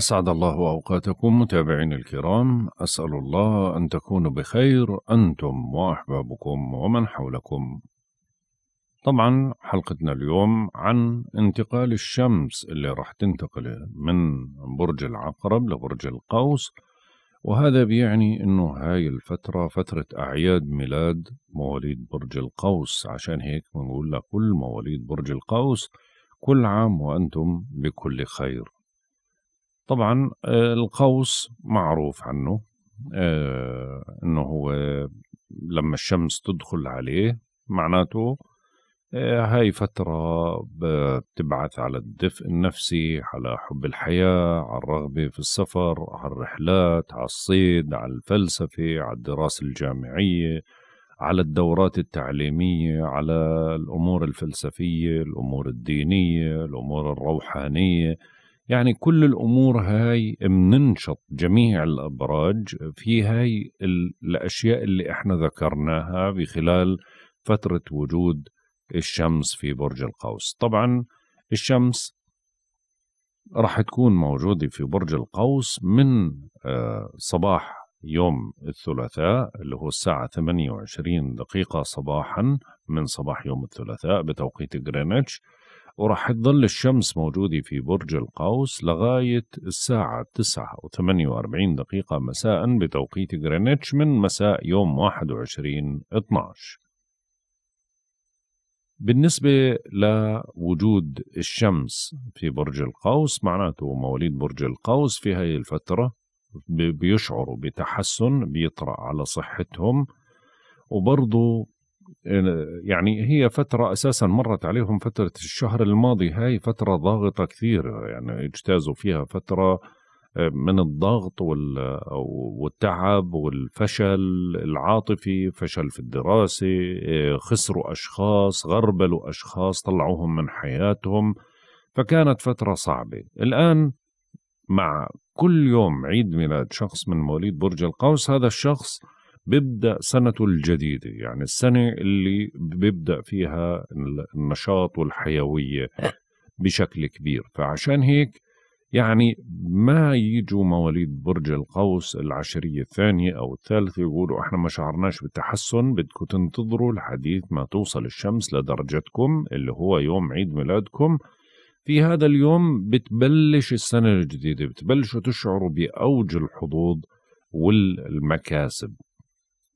أسعد الله أوقاتكم متابعين الكرام، أسأل الله أن تكونوا بخير أنتم وأحبابكم ومن حولكم. طبعا حلقتنا اليوم عن انتقال الشمس اللي راح تنتقل من برج العقرب لبرج القوس، وهذا بيعني أنه هاي الفترة فترة أعياد ميلاد مواليد برج القوس، عشان هيك بنقول لكل مواليد برج القوس كل عام وأنتم بكل خير. طبعا القوس معروف عنه أنه هو لما الشمس تدخل عليه معناته هاي فترة بتبعث على الدفء النفسي، على حب الحياة، على الرغبة في السفر، على الرحلات، على الصيد، على الفلسفة، على الدراسة الجامعية، على الدورات التعليمية، على الأمور الفلسفية، الأمور الدينية، الأمور الروحانية. يعني كل الأمور هاي مننشط جميع الأبراج في هاي الأشياء اللي احنا ذكرناها بخلال فترة وجود الشمس في برج القوس. طبعا الشمس راح تكون موجودة في برج القوس من صباح يوم الثلاثاء اللي هو الساعة 28 دقيقة صباحا من صباح يوم الثلاثاء بتوقيت غرينتش، وراح تظل الشمس موجودة في برج القوس لغاية الساعة 9:48 مساء بتوقيت غرينتش من مساء يوم 21/12. بالنسبة لوجود الشمس في برج القوس معناته مواليد برج القوس في هاي الفترة بيشعروا بتحسن بيطرأ على صحتهم، وبرضو يعني هي فترة أساسا مرت عليهم فترة الشهر الماضي هاي فترة ضاغطة كثير، يعني اجتازوا فيها فترة من الضغط والتعب والفشل العاطفي، فشل في الدراسة، خسروا أشخاص، غربلوا أشخاص، طلعوهم من حياتهم، فكانت فترة صعبة. الآن مع كل يوم عيد ميلاد شخص من مواليد برج القوس هذا الشخص بيبدأ سنته الجديدة، يعني السنة اللي بيبدأ فيها النشاط والحيوية بشكل كبير. فعشان هيك يعني ما يجوا مواليد برج القوس العشرية الثانية أو الثالثة يقولوا إحنا ما شعرناش بالتحسن، بدكم تنتظروا لحديث ما توصل الشمس لدرجتكم اللي هو يوم عيد ميلادكم. في هذا اليوم بتبلش السنة الجديدة، بتبلشوا تشعروا بأوج الحظوظ والمكاسب.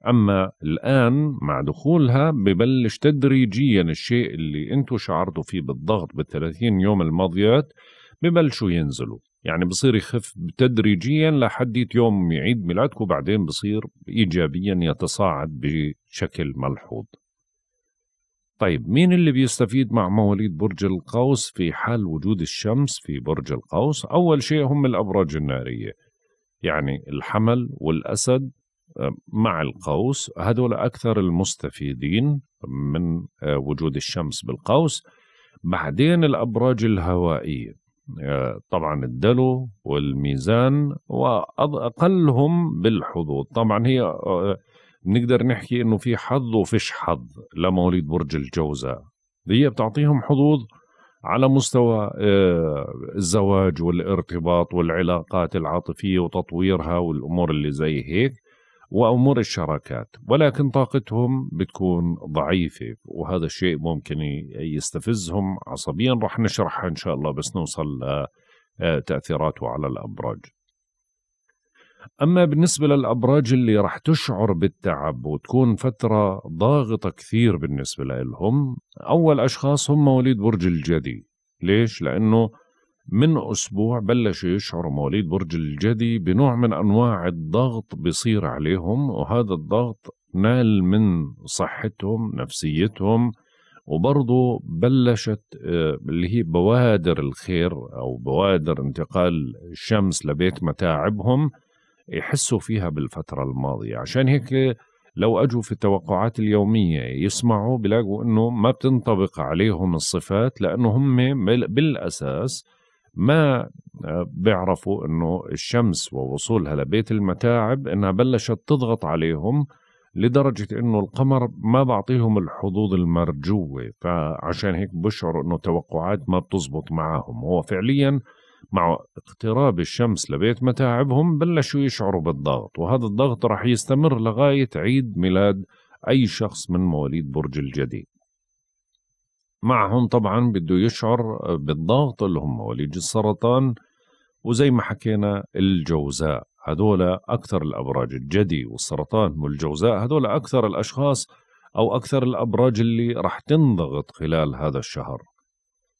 أما الآن مع دخولها ببلش تدريجيا الشيء اللي أنتوا شعرتوا فيه بالضغط بالثلاثين يوم الماضيات ببلشوا ينزلوا، يعني بصير يخف تدريجيا لحديت يوم عيد ميلادك، وبعدين بصير إيجابيا يتصاعد بشكل ملحوظ. طيب مين اللي بيستفيد مع مواليد برج القوس في حال وجود الشمس في برج القوس؟ أول شيء هم الأبراج النارية، يعني الحمل والأسد مع القوس، هذول أكثر المستفيدين من وجود الشمس بالقوس. بعدين الأبراج الهوائية طبعا الدلو والميزان، وأقلهم بالحظوظ. طبعا هي نقدر نحكي انه في حظ وفيش حظ لمواليد برج الجوزاء، هي بتعطيهم حظوظ على مستوى الزواج والارتباط والعلاقات العاطفية وتطويرها والأمور اللي زي هيك وأمور الشراكات، ولكن طاقتهم بتكون ضعيفة، وهذا الشيء ممكن يستفزهم عصبيا، رح نشرحها إن شاء الله بس نوصل لتأثيراته على الأبراج. أما بالنسبة للأبراج اللي رح تشعر بالتعب وتكون فترة ضاغطة كثير بالنسبة لهم، أول أشخاص هم مواليد برج الجدي. ليش؟ لأنه من أسبوع بلشوا يشعروا مواليد برج الجدي بنوع من أنواع الضغط بيصير عليهم، وهذا الضغط نال من صحتهم نفسيتهم، وبرضه بلشت اللي هي بوادر الخير أو بوادر انتقال الشمس لبيت متاعبهم يحسوا فيها بالفترة الماضية. عشان هيك لو أجوا في التوقعات اليومية يسمعوا بلاقوا أنه ما بتنطبق عليهم الصفات، لأنه هم بالأساس ما بيعرفوا أنه الشمس ووصولها لبيت المتاعب أنها بلشت تضغط عليهم لدرجة أنه القمر ما بعطيهم الحظوظ المرجوة، فعشان هيك بشعروا أنه توقعات ما بتزبط معهم. هو فعليا مع اقتراب الشمس لبيت متاعبهم بلشوا يشعروا بالضغط، وهذا الضغط راح يستمر لغاية عيد ميلاد أي شخص من مواليد برج الجدي. معهم طبعا بده يشعر بالضغط اللي هم مواليد السرطان وزي ما حكينا الجوزاء. هذول أكثر الأبراج، الجدي والسرطان والجوزاء، هذول أكثر الأشخاص أو أكثر الأبراج اللي راح تنضغط خلال هذا الشهر.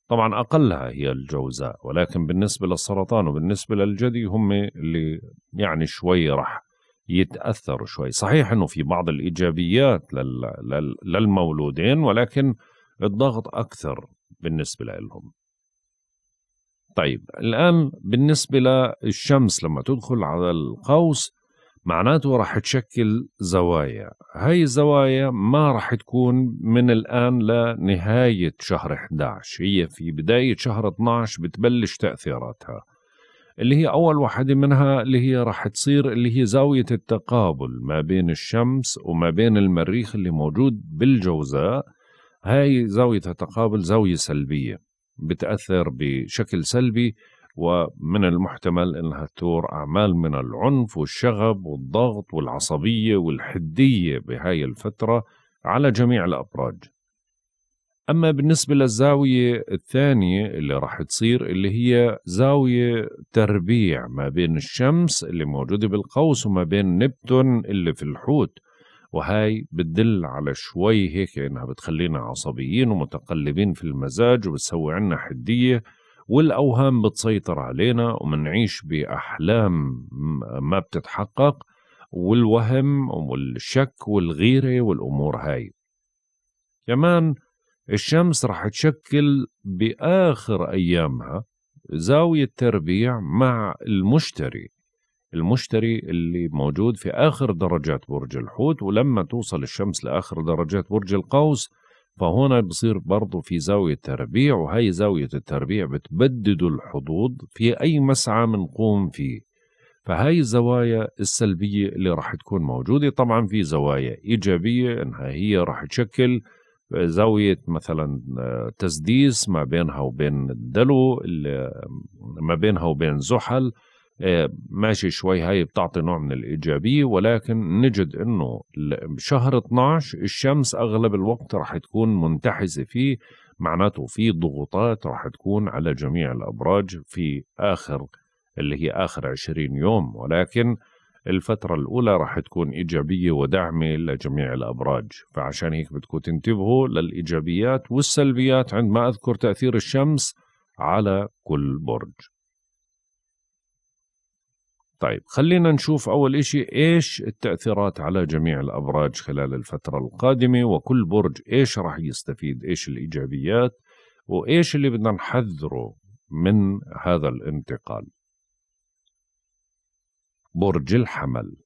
طبعا أقلها هي الجوزاء، ولكن بالنسبة للسرطان وبالنسبة للجدي هم اللي يعني شوي راح يتأثروا شوي. صحيح أنه في بعض الإيجابيات للمولودين، ولكن الضغط أكثر بالنسبة لهم. طيب الآن بالنسبة للشمس لما تدخل على القوس معناته راح تشكل زوايا. هاي الزوايا ما راح تكون من الآن لنهاية شهر 11، هي في بداية شهر 12 بتبلش تأثيراتها، اللي هي أول واحدة منها اللي هي راح تصير اللي هي زاوية التقابل ما بين الشمس وما بين المريخ اللي موجود بالجوزاء. هاي زاوية التقابل زاوية سلبية بتأثر بشكل سلبي، ومن المحتمل أنها تثور أعمال من العنف والشغب والضغط والعصبية والحدية بهاي الفترة على جميع الأبراج. أما بالنسبة للزاوية الثانية اللي راح تصير اللي هي زاوية تربيع ما بين الشمس اللي موجودة بالقوس وما بين نبتون اللي في الحوت، وهاي بتدل على شوي هيك انها بتخلينا عصبيين ومتقلبين في المزاج وبتسوي عنا حدية، والاوهام بتسيطر علينا ومنعيش باحلام ما بتتحقق، والوهم والشك والغيرة والامور هاي. كمان الشمس رح تشكل باخر ايامها زاوية تربيع مع المشتري، المشتري اللي موجود في آخر درجات برج الحوت، ولما توصل الشمس لآخر درجات برج القوس فهنا بصير برضو في زاوية تربيع، وهي زاوية التربيع بتبدد الحظوظ في أي مسعى منقوم فيه. فهاي الزوايا السلبية اللي راح تكون موجودة. طبعا في زوايا إيجابية إنها هي راح تشكل زاوية مثلا تسديس ما بينها وبين الدلو، ما بينها وبين زحل، ماشي شوي، هاي بتعطي نوع من الإيجابية. ولكن نجد أنه شهر 12 الشمس أغلب الوقت راح تكون منتحزة فيه، معناته في ضغوطات راح تكون على جميع الأبراج في آخر اللي هي آخر 20 يوم، ولكن الفترة الأولى راح تكون إيجابية ودعمة لجميع الأبراج. فعشان هيك بدكم تنتبهوا للإيجابيات والسلبيات عندما أذكر تأثير الشمس على كل برج. طيب خلينا نشوف أول إشي إيش التأثيرات على جميع الأبراج خلال الفترة القادمة، وكل برج إيش راح يستفيد، إيش الإيجابيات وإيش اللي بدنا نحذره من هذا الانتقال. برج الحمل.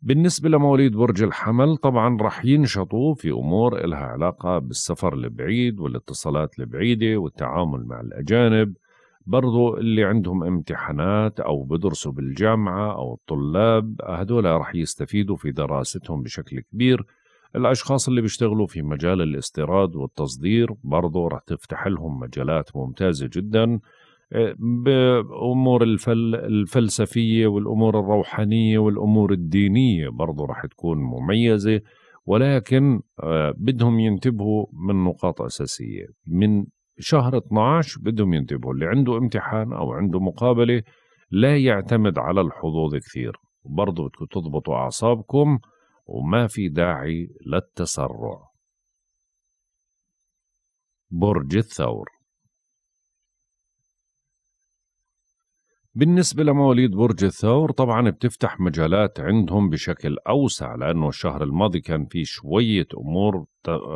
بالنسبة لمواليد برج الحمل طبعا راح ينشطوا في أمور لها علاقة بالسفر البعيد والاتصالات البعيدة والتعامل مع الأجانب، برضو اللي عندهم امتحانات أو بدرسوا بالجامعة أو الطلاب هدول رح يستفيدوا في دراستهم بشكل كبير. الأشخاص اللي بيشتغلوا في مجال الاستيراد والتصدير برضو رح تفتح لهم مجالات ممتازة جدا، بأمور الفلسفية والأمور الروحانية والأمور الدينية برضو رح تكون مميزة. ولكن بدهم ينتبهوا من نقاط أساسية من شهر 12، بدهم ينتبهوا اللي عنده امتحان أو عنده مقابلة لا يعتمد على الحظوظ كثير، وبرضه بدكم تضبطوا أعصابكم وما في داعي للتسرع. برج الثور. بالنسبة لمواليد برج الثور طبعا بتفتح مجالات عندهم بشكل أوسع، لأنه الشهر الماضي كان في شوية أمور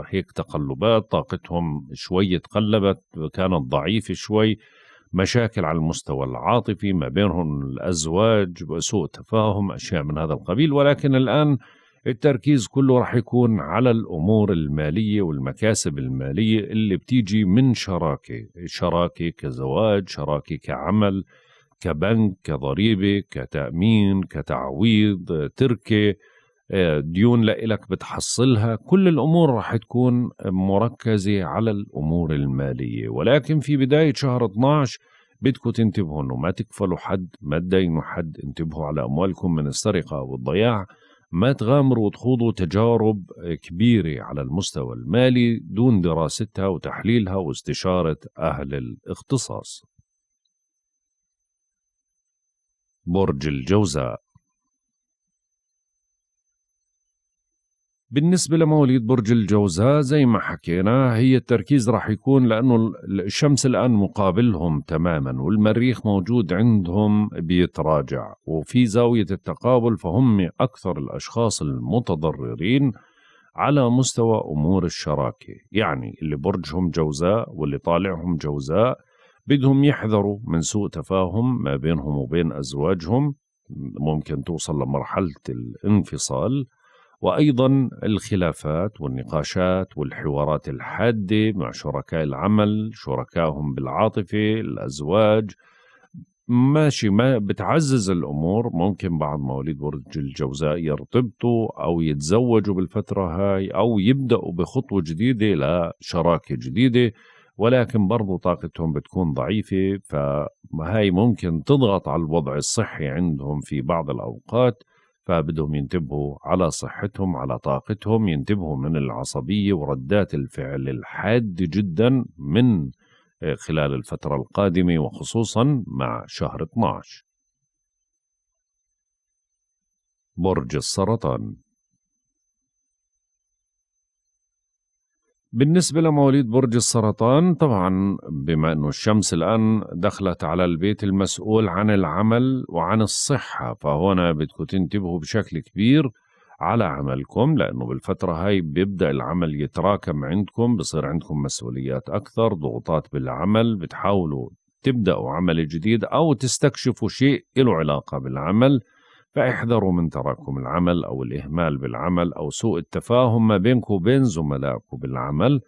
هيك تقلبات، طاقتهم شوية تقلبت، كانت ضعيفة شوي، مشاكل على المستوى العاطفي ما بينهم الأزواج وسوء تفاهم أشياء من هذا القبيل. ولكن الآن التركيز كله راح يكون على الأمور المالية والمكاسب المالية اللي بتيجي من شراكة كزواج، شراكة كعمل، كبنك، كضريبة، كتأمين، كتعويض، تركة، ديون لإلك بتحصلها، كل الأمور راح تكون مركزة على الأمور المالية. ولكن في بداية شهر 12 بدكم تنتبهوا إنه ما تكفلوا حد، ما تدينوا حد، انتبهوا على أموالكم من السرقة والضياع، ما تغامروا وتخوضوا تجارب كبيرة على المستوى المالي دون دراستها وتحليلها واستشارة أهل الاختصاص. برج الجوزاء. بالنسبة لمواليد برج الجوزاء زي ما حكينا هي التركيز راح يكون، لأنه الشمس الآن مقابلهم تماما والمريخ موجود عندهم بيتراجع وفي زاوية التقابل، فهم أكثر الأشخاص المتضررين على مستوى أمور الشراكة. يعني اللي برجهم جوزاء واللي طالعهم جوزاء بدهم يحذروا من سوء تفاهم ما بينهم وبين أزواجهم، ممكن توصل لمرحلة الانفصال، وأيضا الخلافات والنقاشات والحوارات الحادة مع شركاء العمل، شركائهم بالعاطفة، الأزواج. ماشي، ما بتعزز الأمور. ممكن بعض مواليد برج الجوزاء يرتبطوا أو يتزوجوا بالفترة هاي أو يبدأوا بخطوة جديدة لشراكة جديدة، ولكن برضو طاقتهم بتكون ضعيفة، فهاي ممكن تضغط على الوضع الصحي عندهم في بعض الأوقات، فبدهم ينتبهوا على صحتهم، على طاقتهم، ينتبهوا من العصبية وردات الفعل الحادة جدا من خلال الفترة القادمة وخصوصا مع شهر 12. برج السرطان. بالنسبة لمواليد برج السرطان طبعا بما أنه الشمس الآن دخلت على البيت المسؤول عن العمل وعن الصحة، فهنا بدكم تنتبهوا بشكل كبير على عملكم، لأنه بالفترة هاي بيبدأ العمل يتراكم عندكم، بصير عندكم مسؤوليات أكثر، ضغوطات بالعمل، بتحاولوا تبدأوا عمل جديد أو تستكشفوا شيء له علاقة بالعمل، فاحذروا من تراكم العمل أو الإهمال بالعمل أو سوء التفاهم ما بينكم وبين زملائكم بالعمل.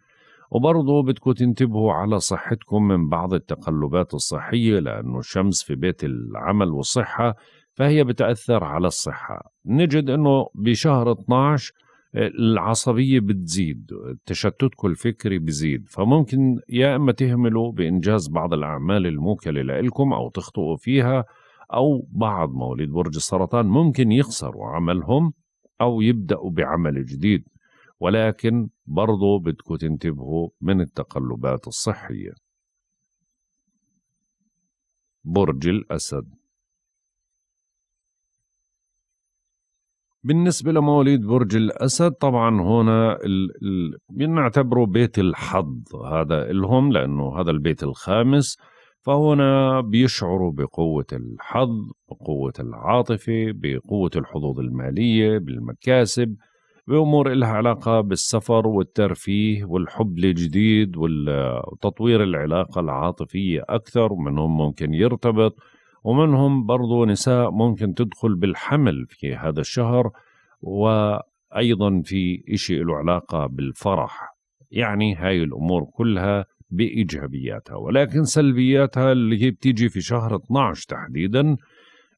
وبرضه بدكم تنتبهوا على صحتكم من بعض التقلبات الصحية، لأنه الشمس في بيت العمل والصحة فهي بتأثر على الصحة. نجد أنه بشهر 12 العصبية بتزيد، تشتتكم الفكري بزيد، فممكن يا إما تهملوا بإنجاز بعض الأعمال الموكلة لإلكم أو تخطئوا فيها، أو بعض مواليد برج السرطان ممكن يخسروا عملهم أو يبدأوا بعمل جديد، ولكن برضو بدكم تنتبهوا من التقلبات الصحية. برج الأسد. بالنسبة لمواليد برج الأسد طبعا هنا بنعتبره بيت الحظ هذا لهم، لأنه هذا البيت الخامس، فهنا بيشعروا بقوة الحظ، بقوة العاطفة، بقوة الحظوظ المالية، بالمكاسب، بأمور إلها علاقة بالسفر والترفيه والحب الجديد وتطوير العلاقة العاطفية أكثر. منهم ممكن يرتبط، ومنهم برضو نساء ممكن تدخل بالحمل في هذا الشهر، وأيضا في إشي له علاقة بالفرح. يعني هاي الأمور كلها بإيجابياتها، ولكن سلبياتها اللي هي بتيجي في شهر 12 تحديدا،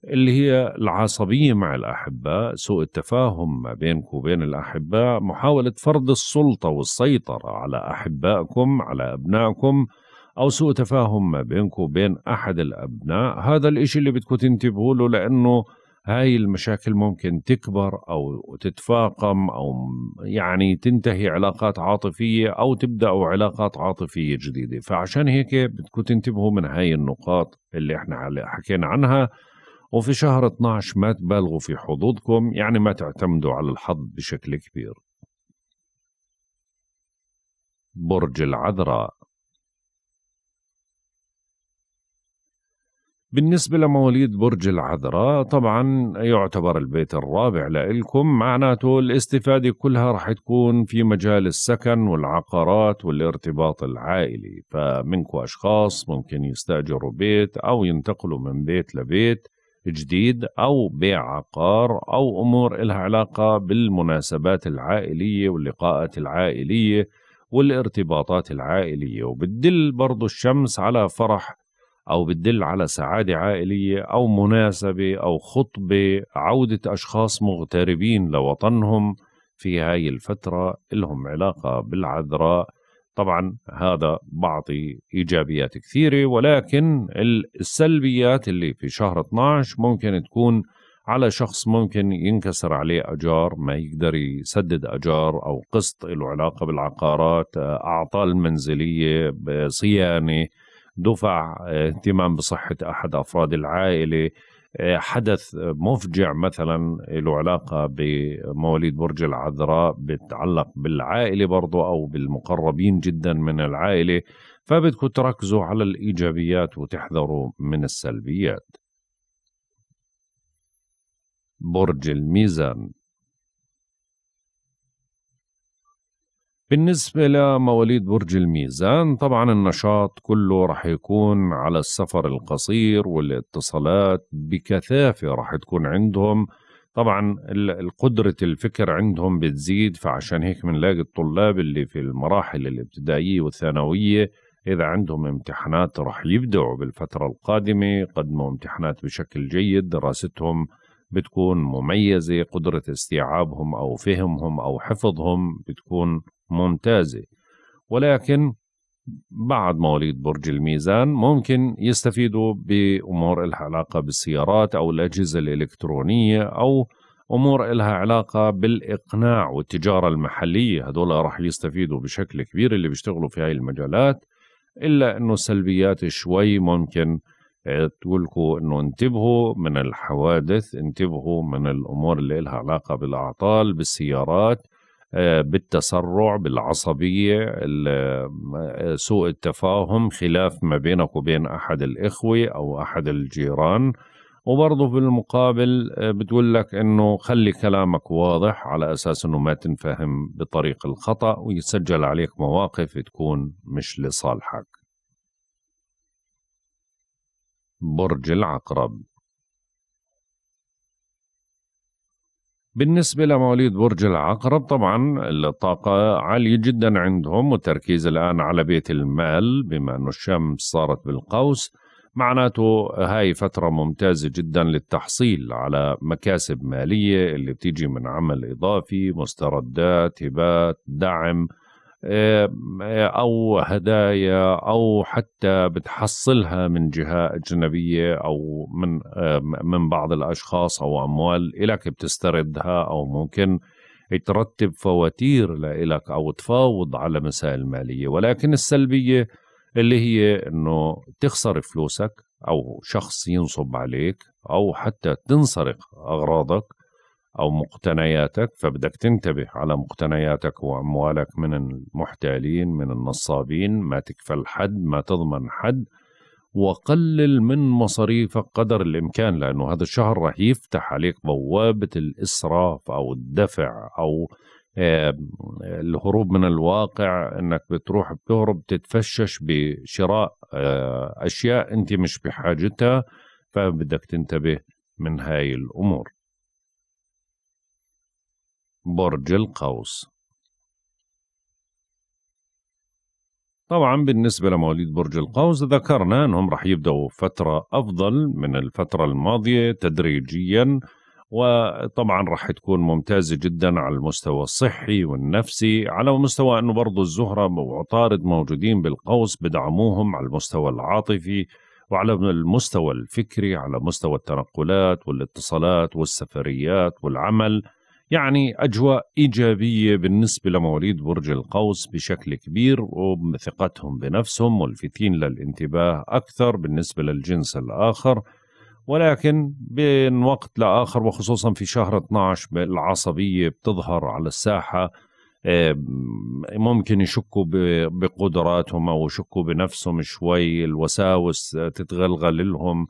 اللي هي العصبية مع الأحباء، سوء التفاهم ما بينكم وبين الأحباء، محاولة فرض السلطة والسيطرة على أحبائكم على أبنائكم، أو سوء تفاهم ما بينكم وبين أحد الأبناء. هذا الإشي اللي بدكم تنتبهوا له، لأنه هاي المشاكل ممكن تكبر أو تتفاقم، أو يعني تنتهي علاقات عاطفية أو تبدأوا علاقات عاطفية جديدة، فعشان هيك بدكم تنتبهوا من هاي النقاط اللي احنا حكينا عنها. وفي شهر 12 ما تبالغوا في حظوظكم، يعني ما تعتمدوا على الحظ بشكل كبير. برج العذراء. بالنسبة لمواليد برج العذراء طبعا يعتبر البيت الرابع لإلكم، معناته الاستفادة كلها رح تكون في مجال السكن والعقارات والارتباط العائلي، فمنكم أشخاص ممكن يستأجروا بيت أو ينتقلوا من بيت لبيت جديد أو بيع عقار أو أمور لها علاقة بالمناسبات العائلية واللقاءات العائلية والارتباطات العائلية. وبتدل برضو الشمس على فرح أو بتدل على سعادة عائلية أو مناسبة أو خطبة، عودة أشخاص مغتربين لوطنهم في هاي الفترة لهم علاقة بالعذراء. طبعا هذا بعطي إيجابيات كثيرة، ولكن السلبيات اللي في شهر 12 ممكن تكون على شخص ممكن ينكسر عليه أجار، ما يقدر يسدد أجار أو قسط له علاقة بالعقارات، أعطال منزلية، صيانة، دفع، اهتمام بصحة أحد أفراد العائلة، حدث مفجع مثلا له علاقة بمواليد برج العذراء بتعلق بالعائلة برضو أو بالمقربين جدا من العائلة. فبدكم تركزوا على الإيجابيات وتحذروا من السلبيات. برج الميزان، بالنسبة لمواليد برج الميزان طبعا النشاط كله رح يكون على السفر القصير والاتصالات بكثافة رح تكون عندهم. طبعا قدرة الفكر عندهم بتزيد، فعشان هيك بنلاقي الطلاب اللي في المراحل الابتدائية والثانوية إذا عندهم امتحانات رح يبدعوا بالفترة القادمة، قدموا امتحانات بشكل جيد، دراستهم بتكون مميزة، قدرة استيعابهم أو فهمهم أو حفظهم بتكون ممتازة. ولكن بعد مواليد برج الميزان ممكن يستفيدوا بأمور لها علاقة بالسيارات أو الأجهزة الإلكترونية أو أمور لها علاقة بالإقناع والتجارة المحلية، هذول راح يستفيدوا بشكل كبير اللي بيشتغلوا في هاي المجالات. إلا أنه السلبيات شوي ممكن تقولكوا أنه انتبهوا من الحوادث، انتبهوا من الأمور اللي لها علاقة بالأعطال، بالسيارات، بالتسرع، بالعصبية، سوء التفاهم، خلاف ما بينك وبين أحد الإخوة أو أحد الجيران. وبرضه بالمقابل بتقول لك أنه خلي كلامك واضح على أساس أنه ما تنفهم بطريق الخطأ ويسجل عليك مواقف تكون مش لصالحك. برج العقرب، بالنسبة لمواليد برج العقرب طبعا الطاقة عالية جدا عندهم، والتركيز الآن على بيت المال بما أنه الشمس صارت بالقوس، معناته هاي فترة ممتازة جدا للتحصيل على مكاسب مالية اللي بتيجي من عمل إضافي، مستردات، هبات، دعم أو هدايا، أو حتى بتحصلها من جهة أجنبية أو من بعض الأشخاص أو أموال إلك بتستردها، أو ممكن ترتب فواتير لإلك أو تفاوض على مسائل مالية. ولكن السلبية اللي هي أنه تخسر فلوسك أو شخص ينصب عليك أو حتى تنسرق أغراضك أو مقتنياتك، فبدك تنتبه على مقتنياتك وأموالك من المحتالين، من النصابين، ما تكفل حد، ما تضمن حد، وقلل من مصاريفك قدر الإمكان، لأنه هذا الشهر رح يفتح عليك بوابة الإسراف أو الدفع أو الهروب من الواقع، أنك بتروح بتهرب تتفشش بشراء أشياء أنت مش بحاجتها، فبدك تنتبه من هاي الأمور. برج القوس، طبعا بالنسبة لمواليد برج القوس ذكرنا أنهم رح يبدأوا فترة أفضل من الفترة الماضية تدريجيا، وطبعا رح تكون ممتازة جدا على المستوى الصحي والنفسي، على مستوى أنه برضو الزهرة وعطارد موجودين بالقوس بدعموهم على المستوى العاطفي وعلى المستوى الفكري، على مستوى التنقلات والاتصالات والسفريات والعمل، يعني أجواء إيجابية بالنسبة لمواليد برج القوس بشكل كبير، وثقتهم بنفسهم ملفتين للانتباه أكثر بالنسبة للجنس الآخر. ولكن بين وقت لآخر وخصوصا في شهر 12 العصبية بتظهر على الساحة، ممكن يشكوا بقدراتهم أو يشكوا بنفسهم شوي، الوساوس تتغلغل لهم،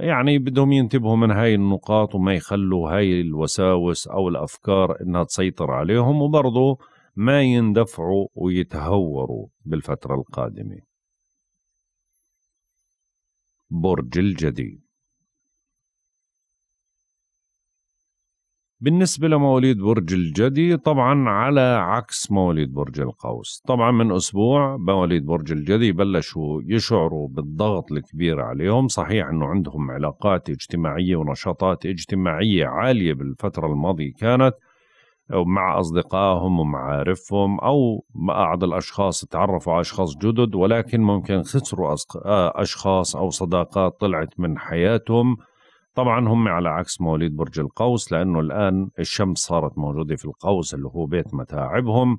يعني بدهم ينتبهوا من هاي النقاط وما يخلوا هاي الوساوس أو الأفكار إنها تسيطر عليهم، وبرضه ما يندفعوا ويتهوروا بالفترة القادمة. برج الجدي، بالنسبة لمواليد برج الجدي طبعا على عكس مواليد برج القوس، طبعا من أسبوع مواليد برج الجدي بلشوا يشعروا بالضغط الكبير عليهم. صحيح أنه عندهم علاقات اجتماعية ونشاطات اجتماعية عالية بالفترة الماضية كانت، أو مع أصدقائهم ومعارفهم أو بعض الأشخاص تعرفوا على أشخاص جدد، ولكن ممكن خسروا أشخاص أو صداقات طلعت من حياتهم. طبعا هم على عكس مواليد برج القوس لأنه الآن الشمس صارت موجودة في القوس اللي هو بيت متاعبهم،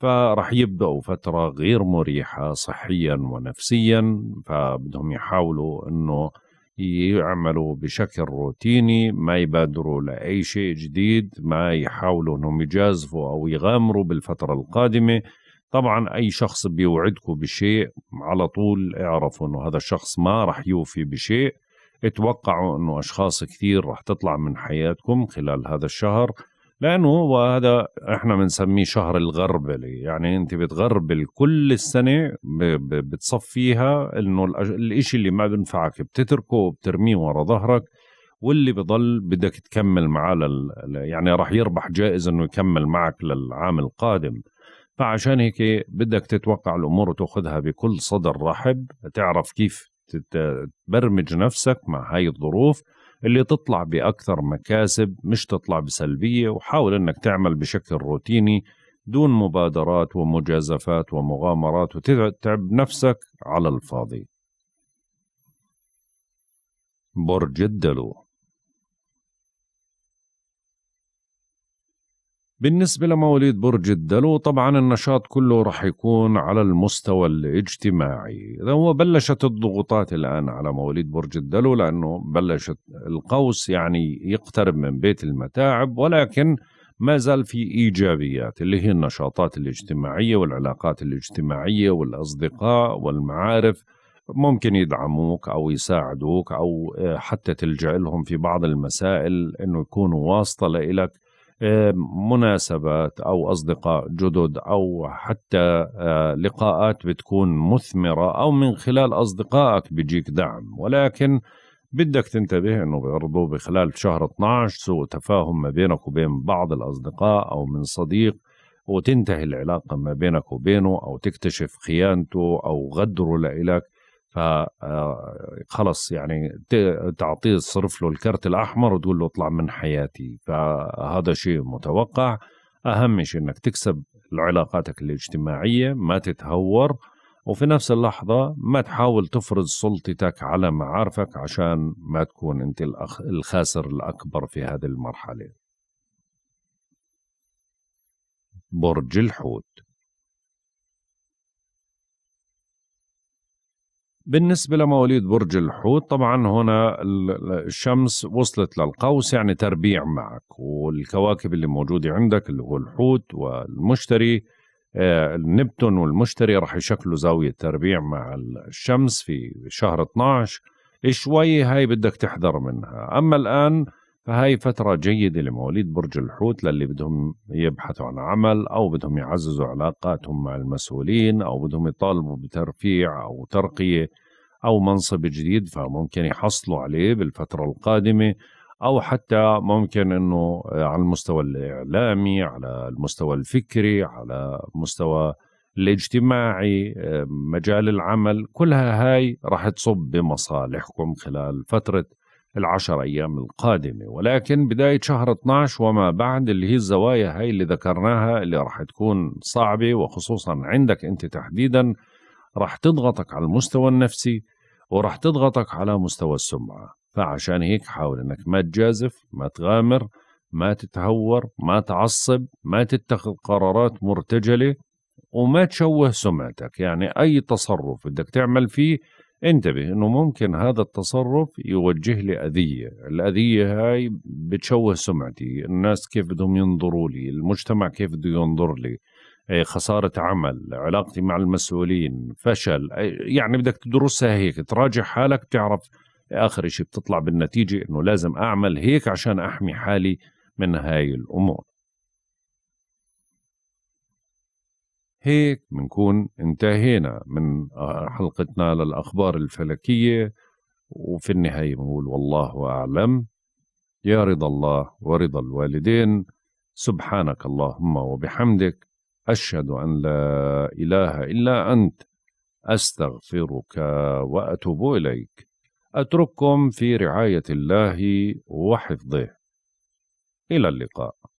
فرح يبدأوا فترة غير مريحة صحيا ونفسيا، فبدهم يحاولوا أنه يعملوا بشكل روتيني، ما يبادروا لأي شيء جديد، ما يحاولوا أنهم يجازفوا أو يغامروا بالفترة القادمة. طبعا أي شخص بيوعدكم بشيء على طول اعرفوا أنه هذا الشخص ما رح يوفي بشيء. اتوقعوا أنه أشخاص كثير رح تطلع من حياتكم خلال هذا الشهر، لأنه هو هذا إحنا بنسميه شهر الغربلة، يعني أنت بتغربل كل السنة بتصفيها، أنه الإشي اللي ما بنفعك بتتركه وبترميه ورا ظهرك، واللي بضل بدك تكمل معاه يعني رح يربح جائز أنه يكمل معك للعام القادم. فعشان هيك بدك تتوقع الأمور وتأخذها بكل صدر رحب، تعرف كيف تبرمج نفسك مع هاي الظروف اللي تطلع بأكثر مكاسب، مش تطلع بسلبية، وحاول أنك تعمل بشكل روتيني دون مبادرات ومجازفات ومغامرات وتتعب نفسك على الفاضي. برج الدلو بالنسبة لمواليد برج الدلو طبعا النشاط كله رح يكون على المستوى الاجتماعي. إذا هو بلشت الضغوطات الآن على مواليد برج الدلو لأنه بلشت القوس يعني يقترب من بيت المتاعب، ولكن ما زال في إيجابيات اللي هي النشاطات الاجتماعية والعلاقات الاجتماعية والأصدقاء والمعارف، ممكن يدعموك أو يساعدوك أو حتى تلجأ لهم في بعض المسائل أنه يكونوا واسطة لإلك، مناسبات أو أصدقاء جدد أو حتى لقاءات بتكون مثمرة، أو من خلال أصدقائك بيجيك دعم. ولكن بدك تنتبه أنه برضو بخلال شهر 12 سوء تفاهم ما بينك وبين بعض الأصدقاء أو من صديق، وتنتهي العلاقة ما بينك وبينه، أو تكتشف خيانته أو غدره لإلك، فخلص يعني تعطيه صرف له الكرت الأحمر وتقول له اطلع من حياتي. فهذا شيء متوقع. أهم شيء أنك تكسب علاقاتك الاجتماعية، ما تتهور، وفي نفس اللحظة ما تحاول تفرض سلطتك على معارفك عشان ما تكون أنت الخاسر الأكبر في هذه المرحلة. برج الحوت بالنسبة لمواليد برج الحوت طبعا هنا الشمس وصلت للقوس، يعني تربيع معك، والكواكب اللي موجودة عندك اللي هو الحوت والمشتري، نبتون والمشتري رح يشكلوا زاوية تربيع مع الشمس في شهر 12 شوي، هاي بدك تحذر منها. أما الآن فهاي فترة جيدة لمواليد برج الحوت للي بدهم يبحثوا عن عمل، أو بدهم يعززوا علاقاتهم مع المسؤولين، أو بدهم يطالبوا بترفيع أو ترقية أو منصب جديد فممكن يحصلوا عليه بالفترة القادمة، أو حتى ممكن أنه على المستوى الإعلامي، على المستوى الفكري، على المستوى الاجتماعي، مجال العمل، كلها هاي راح تصب بمصالحكم خلال فترة العشر أيام القادمة. ولكن بداية شهر 12 وما بعد اللي هي الزوايا هاي اللي ذكرناها اللي راح تكون صعبة، وخصوصا عندك أنت تحديدا راح تضغطك على المستوى النفسي وراح تضغطك على مستوى السمعة. فعشان هيك حاول أنك ما تجازف، ما تغامر، ما تتهور، ما تعصب، ما تتخذ قرارات مرتجلة، وما تشوه سمعتك. يعني أي تصرف بدك تعمل فيه انتبه انه ممكن هذا التصرف يوجه لي اذيه، الاذيه هاي بتشوه سمعتي، الناس كيف بدهم ينظروا لي، المجتمع كيف بده ينظر لي، خساره عمل، علاقتي مع المسؤولين، فشل. يعني بدك تدرسها هيك، تراجع حالك، تعرف اخر شيء بتطلع بالنتيجه انه لازم اعمل هيك عشان احمي حالي من هاي الامور. هيك بنكون انتهينا من حلقتنا للأخبار الفلكية، وفي النهاية بنقول والله أعلم، يا رضا الله ورضا الوالدين. سبحانك اللهم وبحمدك، أشهد أن لا إله إلا أنت، أستغفرك وأتوب إليك. أترككم في رعاية الله وحفظه، إلى اللقاء.